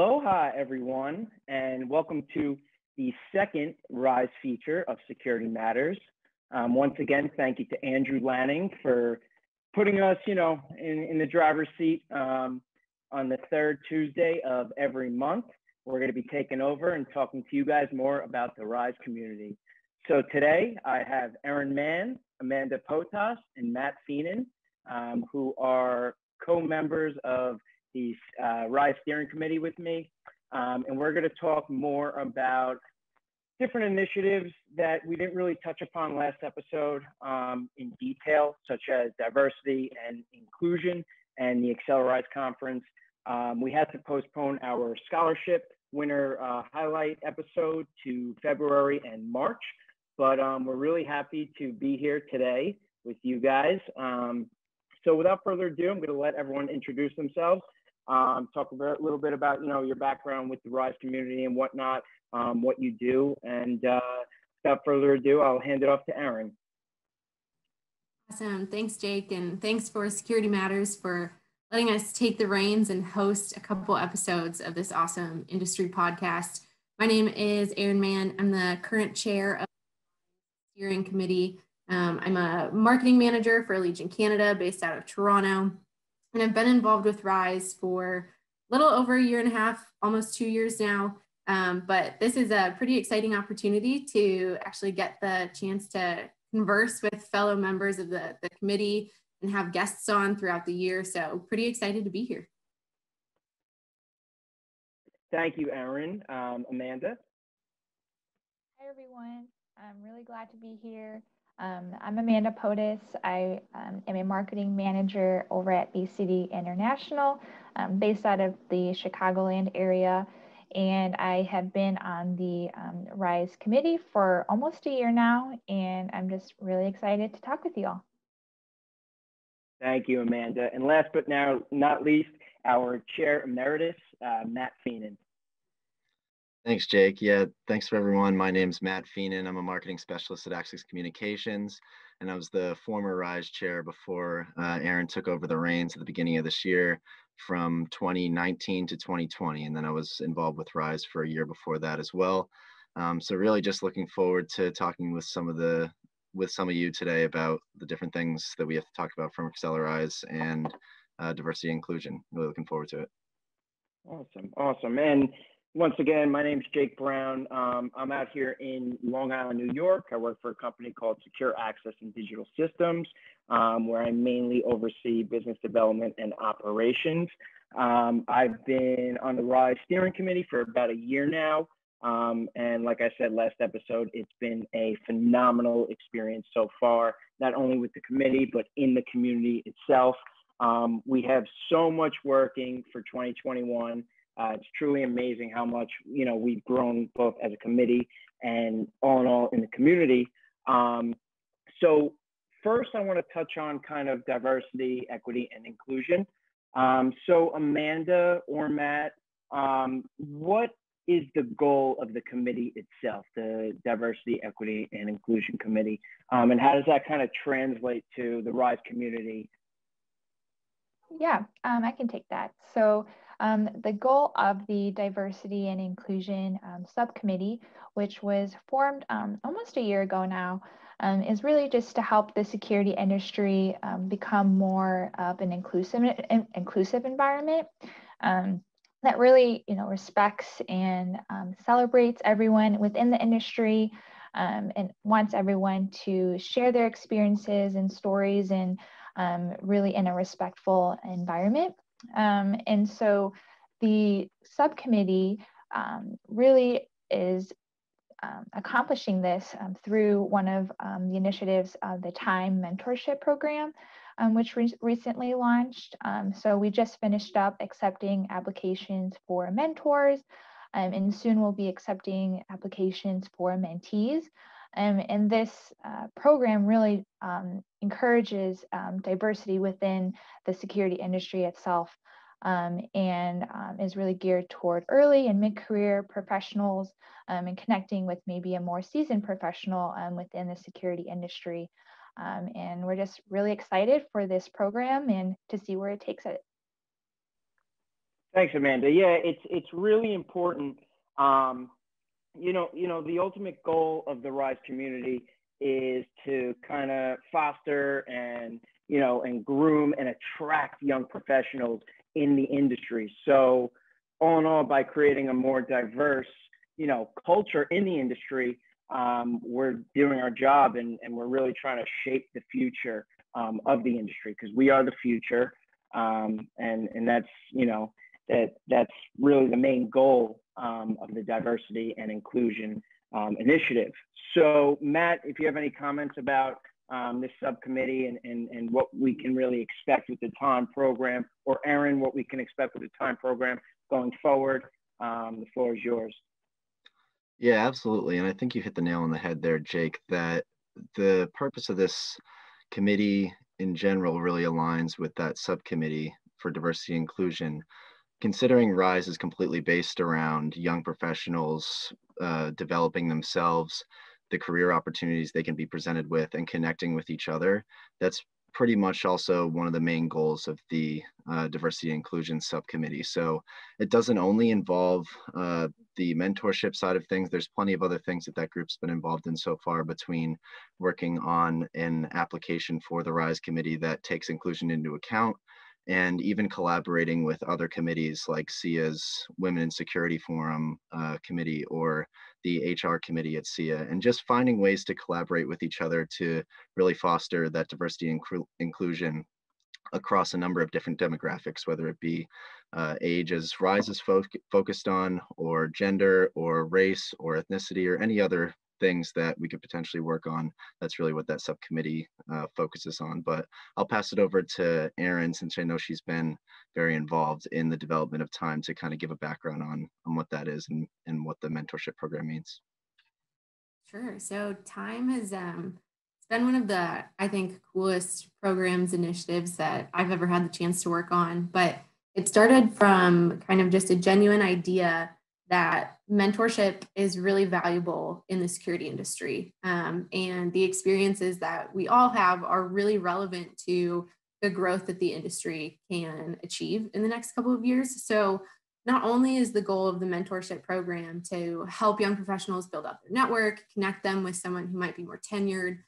Aloha, everyone, and welcome to the second RISE feature of Security Matters. Once again, thank you to Andrew Lanning for putting us, in the driver's seat on the third Tuesday of every month. We're going to be taking over and talking to you guys more about the RISE community. So today, I have Erin Mann, Amanda Potas, and Matt Feenan, who are co-members of the RISE Steering Committee with me, and we're going to talk more about different initiatives that we didn't really touch upon last episode in detail, such as diversity and inclusion and the AcceleRISE conference. We had to postpone our scholarship winner highlight episode to February and March, but we're really happy to be here today with you guys. So without further ado, I'm going to let everyone introduce themselves. Talk a little bit about, your background with the RISE community and whatnot, what you do. And without further ado, I'll hand it off to Erin. Awesome. Thanks, Jake. And thanks for Security Matters for letting us take the reins and host a couple episodes of this awesome industry podcast. My name is Erin Mann. I'm the current chair of the steering committee. I'm a marketing manager for Allegion Canada based out of Toronto. And I've been involved with RISE for a little over a year and a half, almost 2 years now. But this is a pretty exciting opportunity to actually get the chance to converse with fellow members of the committee and have guests on throughout the year. So pretty excited to be here. Thank you, Erin. Amanda. Hi, everyone. I'm really glad to be here. I'm Amanda Potas. I am a marketing manager over at BCD International, based out of the Chicagoland area. And I have been on the RISE committee for almost a year now, and I'm just really excited to talk with you all. Thank you, Amanda. And last but not least, our chair emeritus, Matt Feenan. Thanks, Jake. Yeah, thanks for everyone. My name's Matt Feenan. I'm a marketing specialist at Axis Communications, and I was the former RISE chair before Erin took over the reins at the beginning of this year from 2019 to 2020, and then I was involved with RISE for a year before that as well. So really just looking forward to talking with some of you today about the different things that we have to talk about from AcceleRISE and diversity and inclusion. Really looking forward to it. Awesome, awesome. And once again, my name is Jake Brown. I'm out here in Long Island, New York. I work for a company called Secure Access and Digital Systems, where I mainly oversee business development and operations. I've been on the RISE Steering Committee for about a year now. And like I said last episode, it's been a phenomenal experience so far, not only with the committee, but in the community itself. We have so much working for 2021. It's truly amazing how much, we've grown both as a committee and all in all in the community. So first, I want to touch on kind of diversity, equity, and inclusion. So Amanda or Matt, what is the goal of the committee itself, the Diversity, Equity, and Inclusion Committee? And how does that kind of translate to the RISE community? Yeah, I can take that. So the goal of the Diversity and Inclusion Subcommittee, which was formed almost a year ago now, is really just to help the security industry become more of an inclusive environment that really, respects and celebrates everyone within the industry and wants everyone to share their experiences and stories and really in a respectful environment. And so the subcommittee really is accomplishing this through one of the initiatives of the TIME Mentorship Program, which recently launched. So we just finished up accepting applications for mentors, and soon we'll be accepting applications for mentees. And this program really encourages diversity within the security industry itself and is really geared toward early and mid-career professionals and connecting with maybe a more seasoned professional within the security industry. And we're just really excited for this program and to see where it takes it. Thanks, Amanda. Yeah, it's really important. You know, the ultimate goal of the RISE community is to kind of foster and, you know, and groom and attract young professionals in the industry. So all in all, by creating a more diverse, you know, culture in the industry, we're doing our job, and we're really trying to shape the future of the industry, because we are the future. And that's, you know, that's really the main goal of the diversity and inclusion initiative. So Matt, if you have any comments about this subcommittee and what we can really expect with the TIME program, or Erin, what we can expect with the TIME program going forward, the floor is yours. Yeah, absolutely. And I think you hit the nail on the head there, Jake, that the purpose of this committee in general really aligns with that subcommittee for diversity and inclusion. Considering RISE is completely based around young professionals developing themselves, the career opportunities they can be presented with, and connecting with each other, that's pretty much also one of the main goals of the diversity and inclusion subcommittee. So it doesn't only involve the mentorship side of things. There's plenty of other things that that group's been involved in so far, between working on an application for the RISE committee that takes inclusion into account, and even collaborating with other committees like SIA's Women in Security Forum committee, or the HR committee at SIA, and just finding ways to collaborate with each other to really foster that diversity and inclusion across a number of different demographics, whether it be age, as RISE is focused on, or gender, or race, or ethnicity, or any other things that we could potentially work on. That's really what that subcommittee focuses on. But I'll pass it over to Erin, since I know she's been very involved in the development of TIME, to kind of give a background on what that is and what the mentorship program means. Sure. So TIME has it's been one of the, I think, coolest programs, initiatives that I've ever had the chance to work on. But it started from kind of just a genuine idea that mentorship is really valuable in the security industry. And the experiences that we all have are really relevant to the growth that the industry can achieve in the next couple of years. So not only is the goal of the mentorship program to help young professionals build up their network, connect them with someone who might be more tenured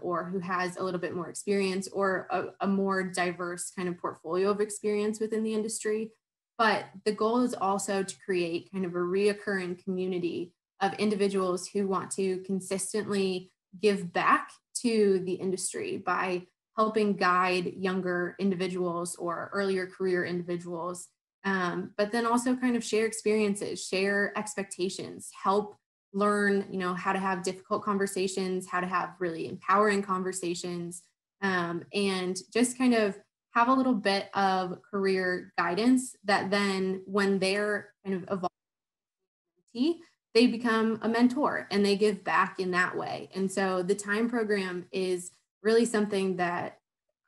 or who has a little bit more experience, or a more diverse kind of portfolio of experience within the industry, but the goal is also to create kind of a reoccurring community of individuals who want to consistently give back to the industry by helping guide younger individuals or earlier career individuals, but then also kind of share experiences, share expectations, help learn, you know, how to have difficult conversations, how to have really empowering conversations, and just kind of have a little bit of career guidance that then, when they're kind of evolving, they become a mentor and they give back in that way. And so the TIME program is really something that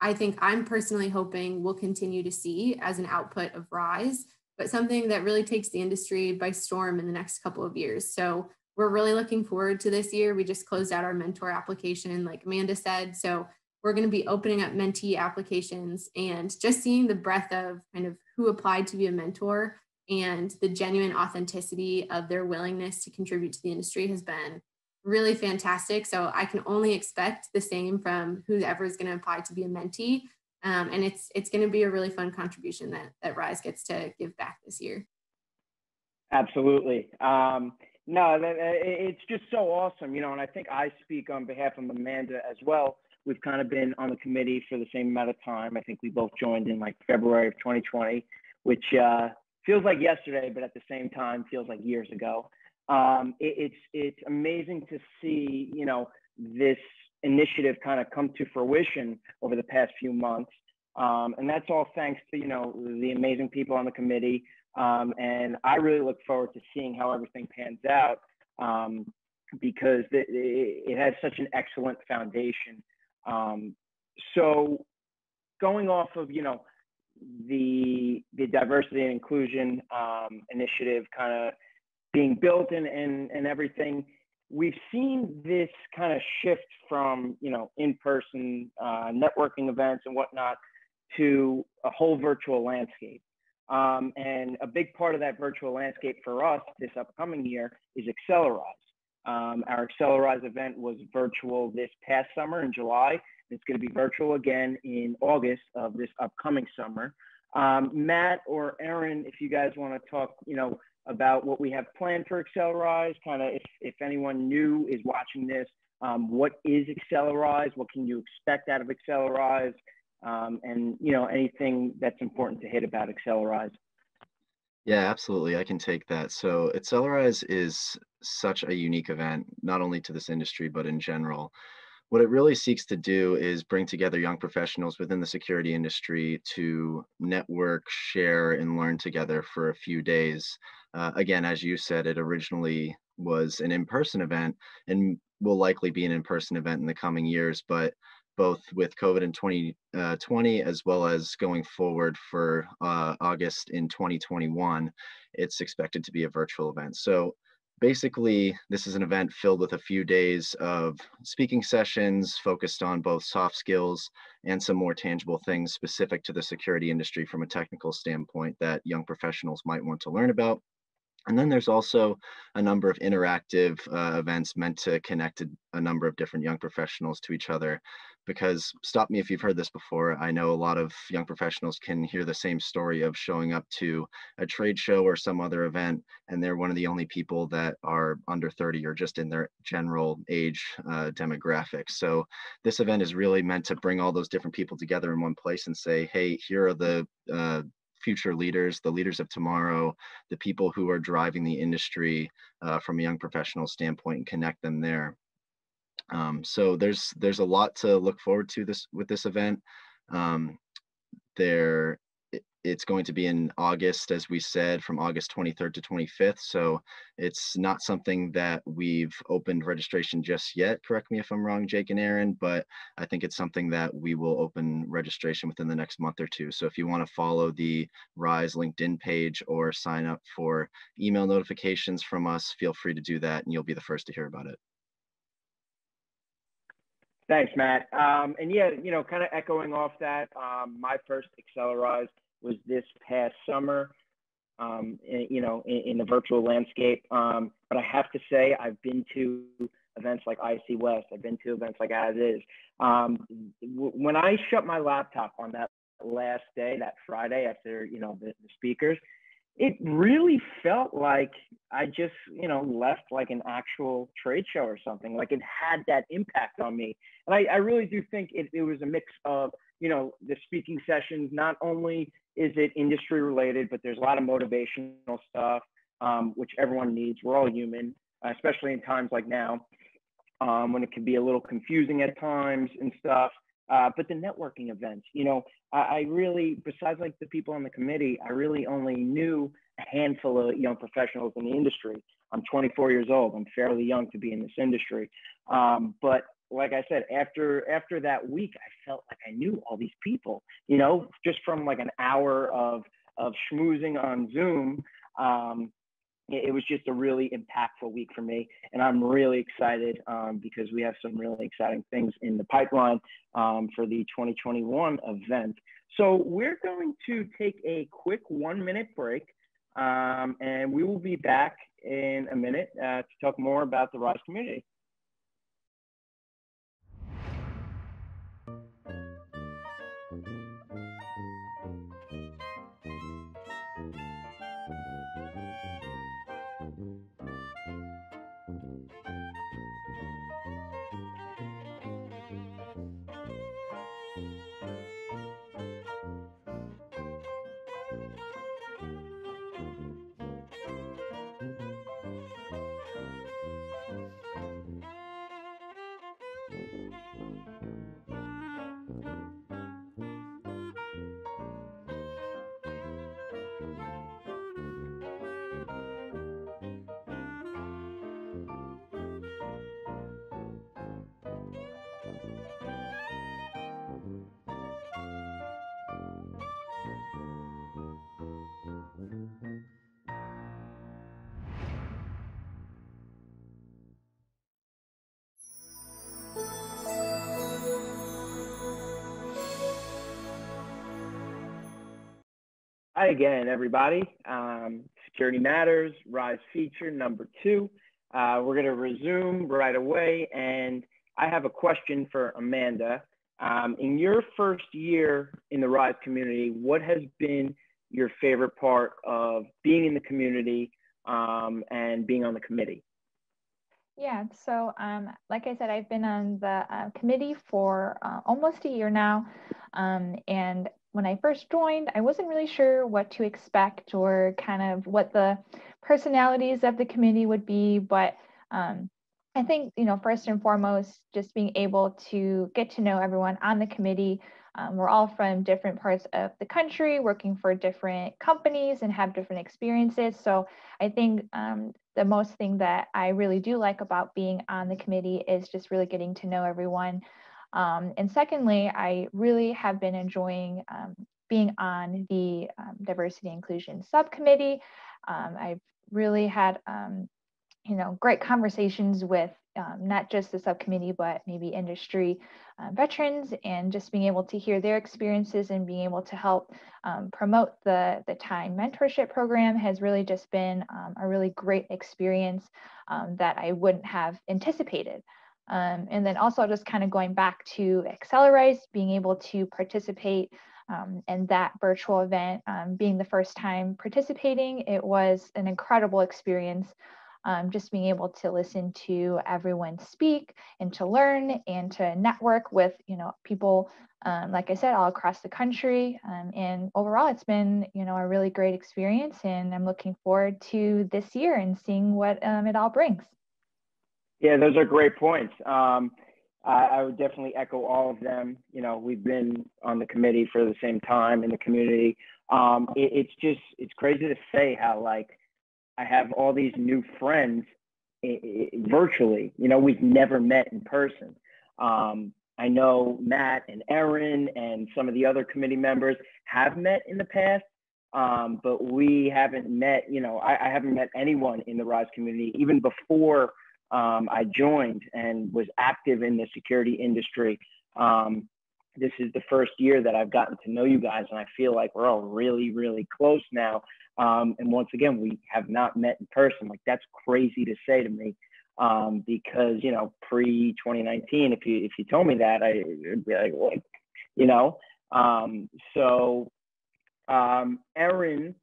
I think I'm personally hoping we'll continue to see as an output of RISE, but something that really takes the industry by storm in the next couple of years. So we're really looking forward to this year. We just closed out our mentor application, like Amanda said. So we're going to be opening up mentee applications and just seeing the breadth of kind of who applied to be a mentor, and the genuine authenticity of their willingness to contribute to the industry has been really fantastic. So I can only expect the same from whoever is going to apply to be a mentee. And it's going to be a really fun contribution that RISE gets to give back this year. Absolutely. No, it's just so awesome, you know, and I think I speak on behalf of Amanda as well. We've kind of been on the committee for the same amount of time. I think we both joined in like February of 2020, which feels like yesterday, but at the same time feels like years ago. It's amazing to see, you know, this initiative kind of come to fruition over the past few months. And that's all thanks to, you know, the amazing people on the committee. And I really look forward to seeing how everything pans out, because it has such an excellent foundation. So going off of, you know, the diversity and inclusion initiative kind of being built and everything, we've seen this kind of shift from, you know, in-person networking events and whatnot to a whole virtual landscape. And a big part of that virtual landscape for us this upcoming year is AcceleRISE. Our AcceleRISE event was virtual this past summer in July. It's going to be virtual again in August of this upcoming summer. Matt or Erin, if you guys want to talk, about what we have planned for AcceleRISE, kind of if anyone new is watching this, what is AcceleRISE? What can you expect out of AcceleRISE? And, anything that's important to hit about AcceleRISE. Yeah, absolutely. I can take that. So AcceleRISE is such a unique event, not only to this industry, but in general. What it really seeks to do is bring together young professionals within the security industry to network, share, and learn together for a few days. Again, as you said, it originally was an in-person event and will likely be an in-person event in the coming years, but both with COVID in 2020 as well as going forward for August in 2021, it's expected to be a virtual event. So basically, this is an event filled with a few days of speaking sessions focused on both soft skills and some more tangible things specific to the security industry from a technical standpoint that young professionals might want to learn about. And then there's also a number of interactive events meant to connect a number of different young professionals to each other. Because stop me if you've heard this before, I know a lot of young professionals can hear the same story of showing up to a trade show or some other event, and they're one of the only people that are under 30 or just in their general age demographic. So this event is really meant to bring all those different people together in one place and say, hey, here are the future leaders, the leaders of tomorrow, the people who are driving the industry from a young professional standpoint, and connect them there. So there's a lot to look forward to with this event. It's going to be in August, as we said, from August 23rd to 25th. So it's not something that we've opened registration just yet. Correct me if I'm wrong, Jake and Erin, but I think it's something that we will open registration within the next month or two. So if you want to follow the RISE LinkedIn page or sign up for email notifications from us, feel free to do that and you'll be the first to hear about it. Thanks, Matt. And yeah, kind of echoing off that, my first AcceleRISE was this past summer, in the virtual landscape. But I have to say, I've been to events like IC West. I've been to events like As Is. When I shut my laptop on that last day, that Friday after, the speakers, it really felt like I just, left like an actual trade show or something. Like it had that impact on me. And I really do think it was a mix of, the speaking sessions. Not only is it industry related, but there's a lot of motivational stuff, which everyone needs. We're all human, especially in times like now, when it can be a little confusing at times and stuff. But the networking events, I really, besides like the people on the committee, I really only knew a handful of young professionals in the industry. I'm 24 years old. I'm fairly young to be in this industry. But like I said, after that week, I felt like I knew all these people, just from like an hour of schmoozing on Zoom. It was just a really impactful week for me, and I'm really excited because we have some really exciting things in the pipeline for the 2021 event. So we're going to take a quick 1-minute break, and we will be back in a minute to talk more about the RISE community. Hi again, everybody. Security Matters, RISE feature number 2. We're going to resume right away, and I have a question for Amanda. In your first year in the RISE community, what has been your favorite part of being in the community and being on the committee? Yeah, so like I said, I've been on the committee for almost a year now, and when I first joined, I wasn't really sure what to expect or kind of what the personalities of the committee would be, but I think, you know, first and foremost, just being able to get to know everyone on the committee. We're all from different parts of the country, working for different companies and have different experiences. So I think the most thing that I really do like about being on the committee is just really getting to know everyone. And secondly, I really have been enjoying being on the diversity inclusion subcommittee. I've really had, you know, great conversations with not just the subcommittee, but maybe industry veterans, and just being able to hear their experiences and being able to help promote the TIME Mentorship Program has really just been a really great experience that I wouldn't have anticipated. And then also just kind of going back to AcceleRISE, being able to participate in that virtual event, being the first time participating, it was an incredible experience. Just being able to listen to everyone speak and to learn and to network with, you know, people, like I said, all across the country. And overall, it's been, you know, a really great experience, and I'm looking forward to this year and seeing what it all brings. Yeah, those are great points. I would definitely echo all of them. You know, we've been on the committee for the same time in the community. It's crazy to say how, like, I have all these new friends virtually. You know, we've never met in person. I know Matt and Erin and some of the other committee members have met in the past, but we haven't met, you know, I haven't met anyone in the RISE community even before I joined and was active in the security industry. This is the first year that I've gotten to know you guys, and I feel like we're all really, really close now. And once again, we have not met in person. Like, that's crazy to say to me, because, you know, pre-2019, if you told me that, I'd be like, what? You know? So Erin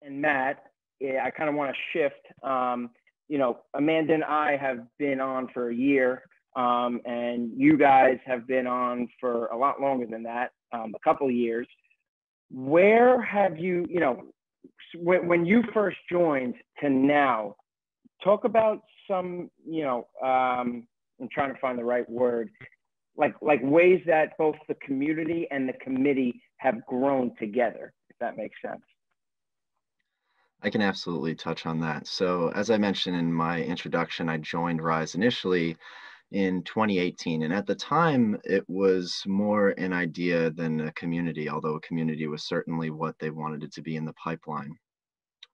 and Matt, I kind of want to shift. You know, Amanda and I have been on for a year. And you guys have been on for a lot longer than that, a couple of years. Where have you, you know, when you first joined to now, talk about some, you know, I'm trying to find the right word, like ways that both the community and the committee have grown together, if that makes sense. I can absolutely touch on that. So as I mentioned in my introduction, I joined RISE initially in 2018. And at the time, it was more an idea than a community, although a community was certainly what they wanted it to be in the pipeline.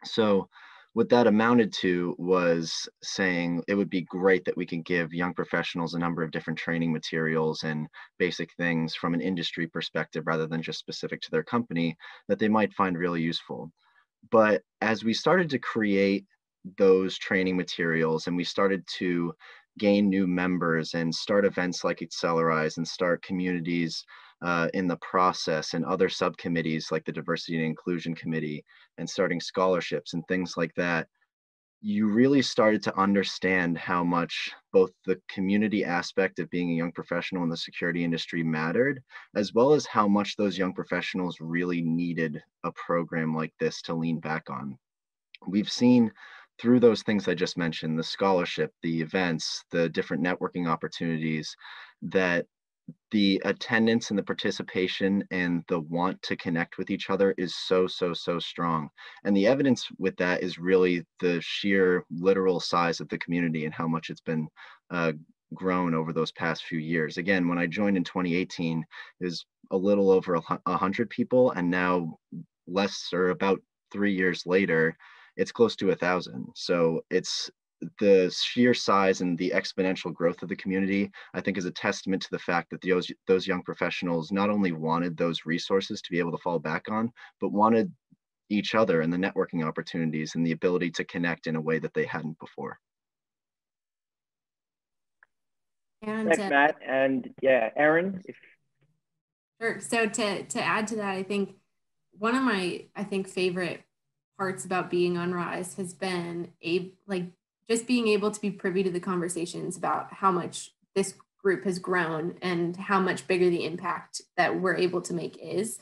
So what that amounted to was saying it would be great that we can give young professionals a number of different training materials and basic things from an industry perspective, rather than just specific to their company, that they might find really useful. But as we started to create those training materials and we started to gain new members and start events like AcceleRISE and start communities in the process and other subcommittees like the Diversity and Inclusion Committee and starting scholarships and things like that, you really started to understand how much both the community aspect of being a young professional in the security industry mattered, as well as how much those young professionals really needed a program like this to lean back on. We've seen through those things I just mentioned, the scholarship, the events, the different networking opportunities, that the attendance and the participation and the want to connect with each other is so, so, so strong. And the evidence with that is really the sheer literal size of the community and how much it's been grown over those past few years. Again, when I joined in 2018, it was a little over 100 people, and now less, or about 3 years later, it's close to 1,000. So it's the sheer size and the exponential growth of the community, I think, is a testament to the fact that those young professionals not only wanted those resources to be able to fall back on, but wanted each other and the networking opportunities and the ability to connect in a way that they hadn't before. And thanks, Matt. And yeah, Erin. Sure. So to add to that, I think one of my, I think, favorite parts about being on RISE has been just being able to be privy to the conversations about how much this group has grown and how much bigger the impact that we're able to make is.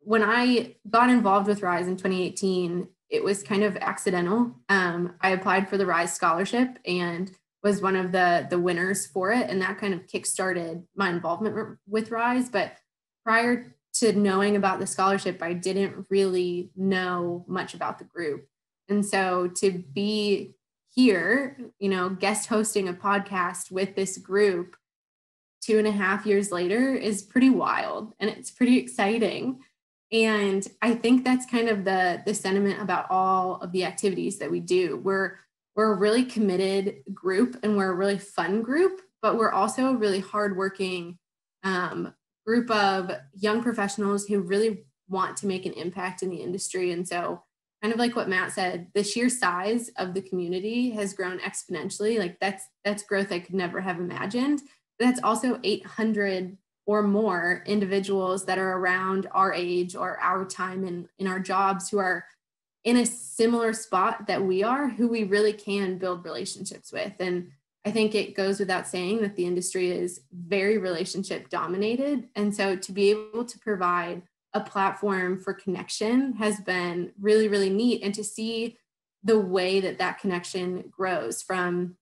When I got involved with RISE in 2018, it was kind of accidental. I applied for the RISE scholarship and was one of the winners for it. And that kind of kickstarted my involvement with RISE. But prior to knowing about the scholarship, I didn't really know much about the group. And so to be here, you know, guest hosting a podcast with this group 2.5 years later is pretty wild, and it's pretty exciting. And I think that's kind of the sentiment about all of the activities that we do. We're a really committed group, and we're a really fun group, but we're also a really hardworking group of young professionals who really want to make an impact in the industry. And so kind of like what Matt said, the sheer size of the community has grown exponentially. Like that's growth I could never have imagined. But that's also 800 or more individuals that are around our age or our time in our jobs who are in a similar spot that we are, who we really can build relationships with. And I think it goes without saying that the industry is very relationship dominated. And so to be able to provide a platform for connection has been really, really neat. And to see the way that that connection grows from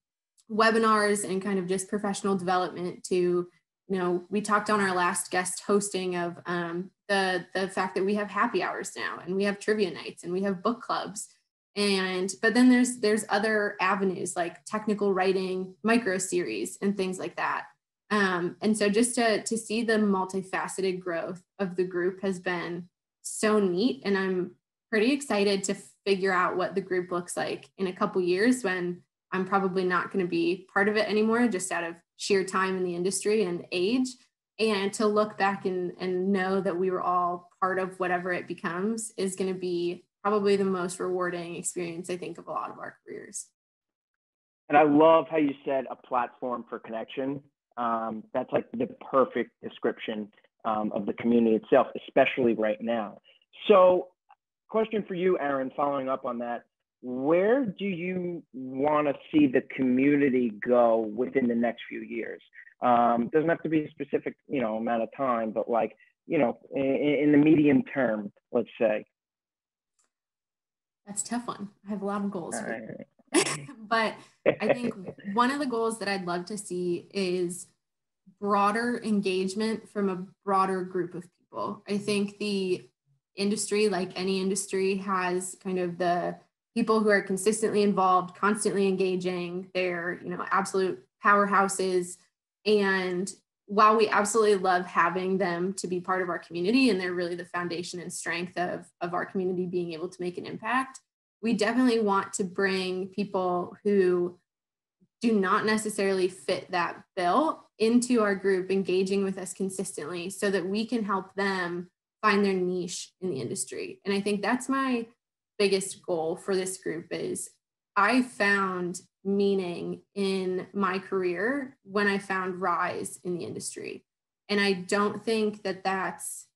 webinars and kind of just professional development to, you know, we talked on our last guest hosting of the fact that we have happy hours now, and we have trivia nights, and we have book clubs. But then there's other avenues like technical writing, micro series, and things like that. And so just to see the multifaceted growth of the group has been so neat. And I'm pretty excited to figure out what the group looks like in a couple years when I'm probably not going to be part of it anymore, just out of sheer time in the industry and age. And to look back and know that we were all part of whatever it becomes is going to be probably the most rewarding experience, I think, of a lot of our careers. And I love how you said a platform for connection. That's like the perfect description of the community itself, especially right now. So question for you, Erin, following up on that, where do you want to see the community go within the next few years? Doesn't have to be a specific, you know, amount of time, but like, you know, in the medium term, let's say. That's a tough one. I have a lot of goals for you. But I think one of the goals that I'd love to see is broader engagement from a broader group of people. I think the industry, like any industry, has kind of the people who are consistently involved, constantly engaging. They're, you know, absolute powerhouses. And while we absolutely love having them to be part of our community, and they're really the foundation and strength of our community being able to make an impact, we definitely want to bring people who do not necessarily fit that bill into our group, engaging with us consistently so that we can help them find their niche in the industry. And I think that's my biggest goal for this group is I found meaning in my career when I found RISE in the industry. And I don't think that that's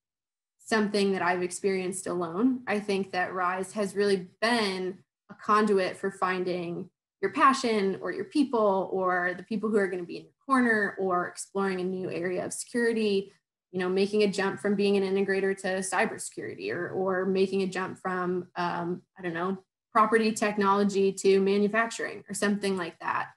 something that I've experienced alone. I think that RISE has really been a conduit for finding your passion or your people or the people who are going to be in your corner or exploring a new area of security, you know, making a jump from being an integrator to cybersecurity or making a jump from, I don't know, property technology to manufacturing or something like that.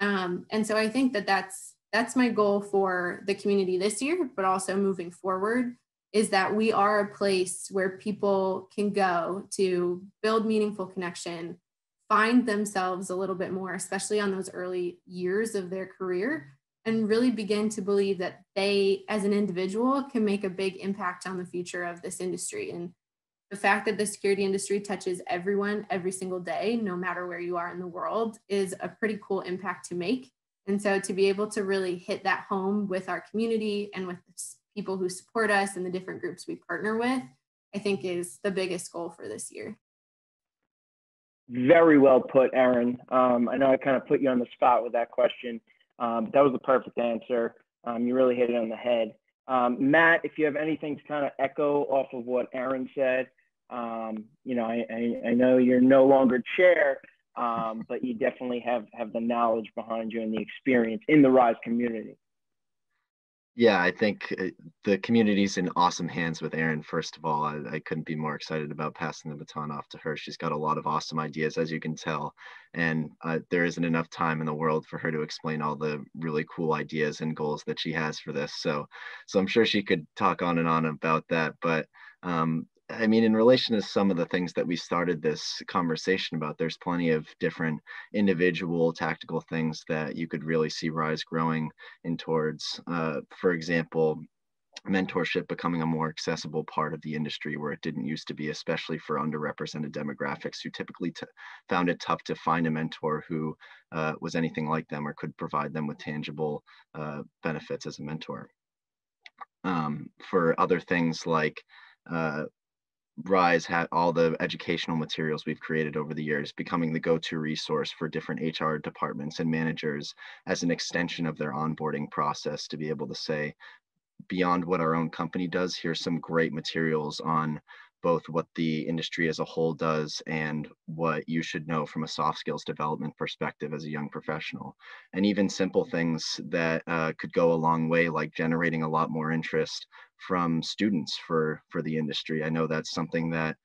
And so I think that that's my goal for the community this year, but also moving forward, is that we are a place where people can go to build meaningful connection, find themselves a little bit more, especially on those early years of their career, and really begin to believe that they, as an individual, can make a big impact on the future of this industry. And The fact that the security industry touches everyone every single day, no matter where you are in the world, is a pretty cool impact to make. And so to be able to really hit that home with our community and with people who support us and the different groups we partner with, I think is the biggest goal for this year. Very well put, Erin. I know I kind of put you on the spot with that question. That was the perfect answer. You really hit it on the head. Matt, if you have anything to kind of echo off of what Erin said, you know, I know you're no longer chair, but you definitely have the knowledge behind you and the experience in the RISE community. Yeah, I think the community's in awesome hands with Erin. First of all, I couldn't be more excited about passing the baton off to her. She's got a lot of awesome ideas, as you can tell, and there isn't enough time in the world for her to explain all the really cool ideas and goals that she has for this. So I'm sure she could talk on and on about that. But I mean, in relation to some of the things that we started this conversation about, there's plenty of different individual tactical things that you could really see RISE growing in towards, for example, mentorship becoming a more accessible part of the industry where it didn't used to be, especially for underrepresented demographics who typically found it tough to find a mentor who was anything like them or could provide them with tangible benefits as a mentor. For other things like RISE had all the educational materials we've created over the years, becoming the go-to resource for different HR departments and managers as an extension of their onboarding process to be able to say, beyond what our own company does, here's some great materials on both what the industry as a whole does and what you should know from a soft skills development perspective as a young professional. And even simple things that could go a long way, like generating a lot more interest from students for the industry. I know that's something that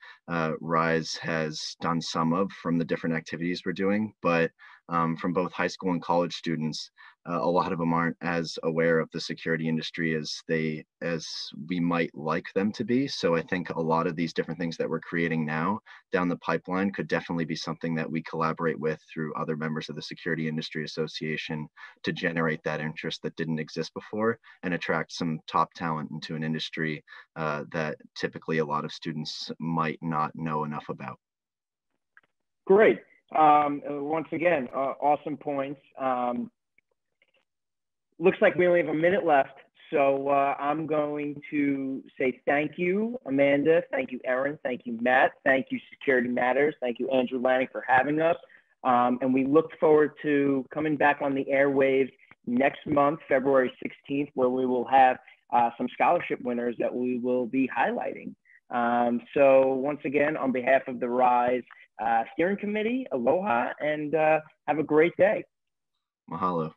RISE has done some of from the different activities we're doing, but from both high school and college students, a lot of them aren't as aware of the security industry as we might like them to be. So I think a lot of these different things that we're creating now down the pipeline could definitely be something that we collaborate with through other members of the Security Industry Association to generate that interest that didn't exist before and attract some top talent into an industry that typically a lot of students might not know enough about. Great. Once again, awesome points. Looks like we only have a minute left, so I'm going to say thank you, Amanda. Thank you, Erin. Thank you, Matt. Thank you, Security Matters. Thank you, Andrew Lanning, for having us. And we look forward to coming back on the airwaves next month, February 16th, where we will have some scholarship winners that we will be highlighting. So once again, on behalf of the RISE Steering Committee, aloha, and have a great day. Mahalo.